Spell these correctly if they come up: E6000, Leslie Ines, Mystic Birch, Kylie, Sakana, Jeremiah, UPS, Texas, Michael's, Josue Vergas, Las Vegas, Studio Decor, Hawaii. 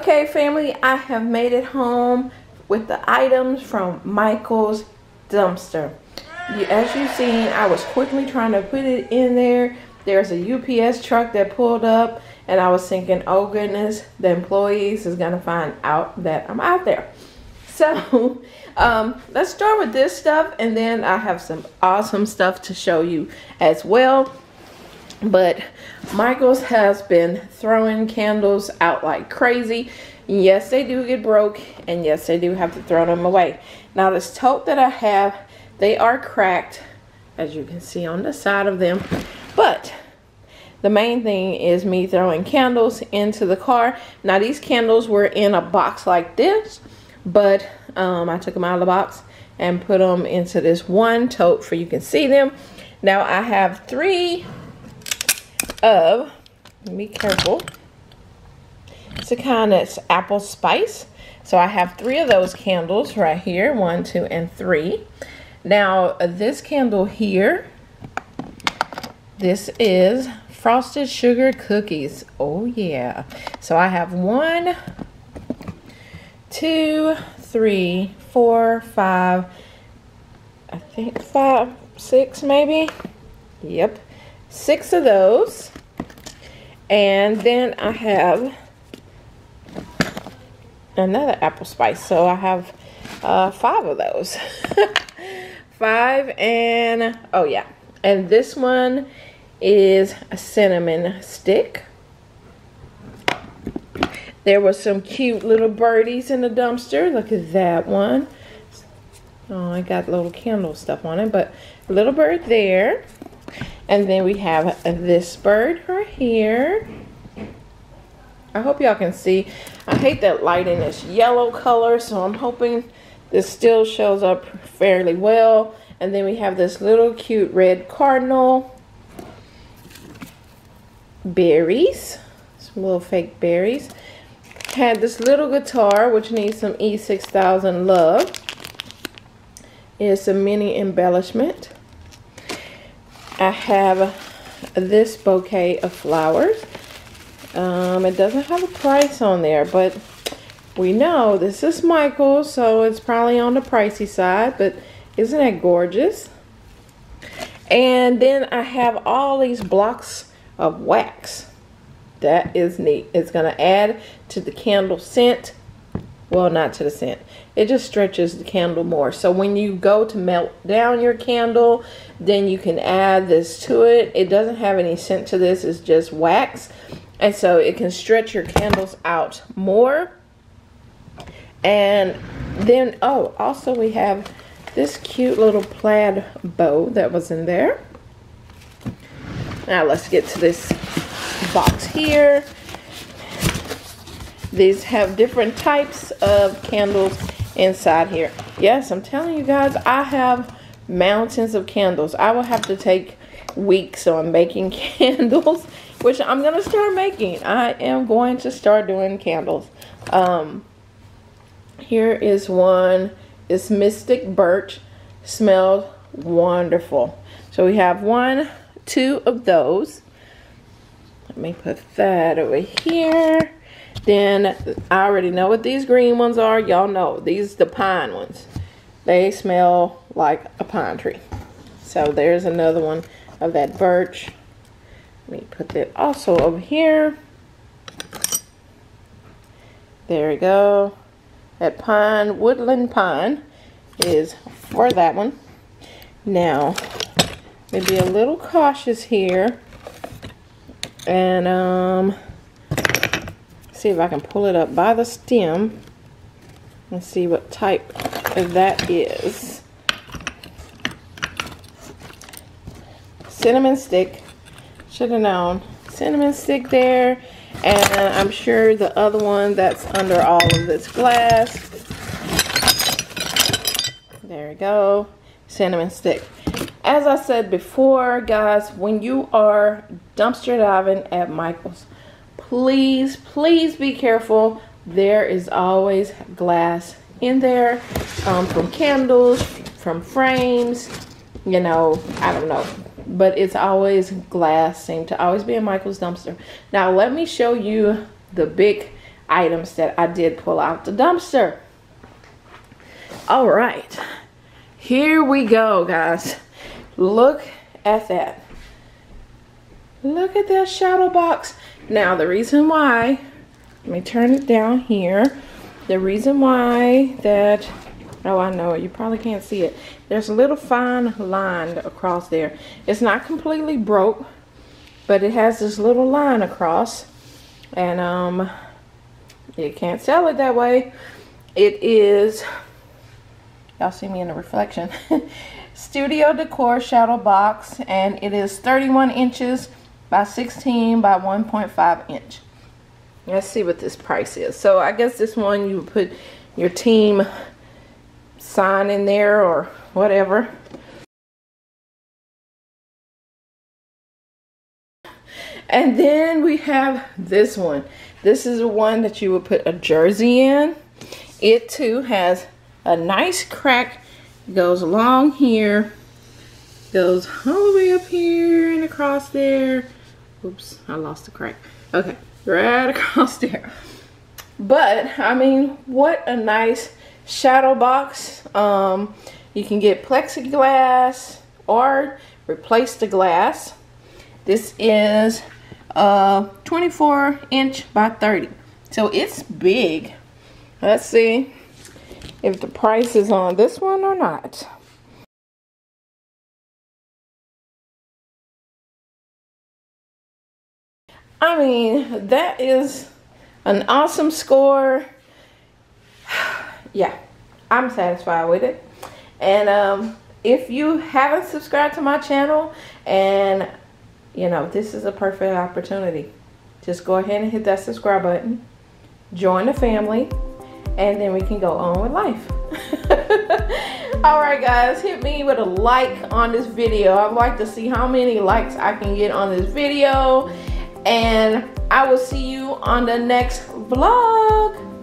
Okay, family, I have made it home with the items from Michael's dumpster. As you've seen, I was quickly trying to put it in there. There's a UPS truck that pulled up, and I was thinking, oh goodness, the employees is gonna find out that I'm out there. So let's start with this stuff, and then I have some awesome stuff to show you as well. But Michael's has been throwing candles out like crazy. Yes, they do get broke, and yes, they do have to throw them away. Now this tote that I have, they are cracked, as you can see on the side of them. But the main thing is me throwing candles into the car. Now these candles were in a box like this, but I took them out of the box and put them into this one tote for you can see them. Now I have three of, be careful, Sakana's apple spice. So I have three of those candles right here, 1, 2, and 3. Now this candle here, this is frosted sugar cookies. Oh yeah. So I have 1, 2, 3, 4, 5, I think 5, 6 maybe. Yep, 6 of those. And then I have another apple spice, so I have 5 of those. 5. And oh yeah, and this one is a cinnamon stick. There were some cute little birdies in the dumpster. Look at that one. Oh, I got little candle stuff on it, but little bird there. And then we have this bird right here. I hope y'all can see. I hate that light in this yellow color, so I'm hoping this still shows up fairly well. And then we have this little cute red cardinal. Berries, some little fake berries. Had this little guitar, which needs some E6000 love. It's a mini embellishment. I have this bouquet of flowers. It doesn't have a price on there, but we know this is Michael's, so it's probably on the pricey side, but isn't that gorgeous? And then I have all these blocks of wax. That is neat. It's going to add to the candle scent. Well, not to the scent. It just stretches the candle more. So when you go to melt down your candle, then you can add this to it. It doesn't have any scent to this. It's just wax. And so it can stretch your candles out more. And then, oh, also we have this cute little plaid bow that was in there. Now let's get to this box here. These have different types of candles inside here. Yes, I'm telling you guys, I have mountains of candles. I will have to take weeks on making candles, which I'm going to start making. I am going to start doing candles. Here is one. It's Mystic Birch. Smells wonderful. So we have 1, 2 of those. Let me put that over here. Then I already know what these green ones are. Y'all know these, the pine ones. They smell like a pine tree. So there's another one of that birch. Let me put that also over here. There we go. That pine, woodland pine, is for that one. Now, let me be a little cautious here and see if I can pull it up by the stem and see what type that is. Cinnamon stick. Should have known. Cinnamon stick there. And I'm sure the other one that's under all of this glass. There we go. Cinnamon stick. As I said before, guys, when you are dumpster diving at Michael's, please, please be careful. There is always glass in there, from candles, from frames, you know, I don't know. But it's always glass, seems to always be in Michael's dumpster. Now let me show you the big items that I did pull out the dumpster. All right, here we go, guys. Look at that. Look at that shadow box. Now, the reason why, let me turn it down here. The reason why that, oh, I know, you probably can't see it. There's a little fine line across there. It's not completely broke, but it has this little line across, and you can't sell it that way. It is, y'all see me in the reflection, Studio Decor shadow box, and it is 31 inches by 16 by 1.5 inch. Let's see what this price is. So I guess this one you put your team sign in there or whatever. And then we have this one. This is the one that you would put a jersey in. It too has a nice crack. It goes along here, goes all the way up here and across there. Oops, I lost the crack. Okay, right across there. But I mean, what a nice shadow box. You can get plexiglass or replace the glass. This is 24 inch by 30, so it's big. Let's see if the price is on this one or not. I mean, that is an awesome score. Yeah, I'm satisfied with it. And if you haven't subscribed to my channel, and you know, this is a perfect opportunity. Just go ahead and hit that subscribe button, join the family, and then we can go on with life. All right, guys, hit me with a like on this video. I'd like to see how many likes I can get on this video. And I will see you on the next vlog.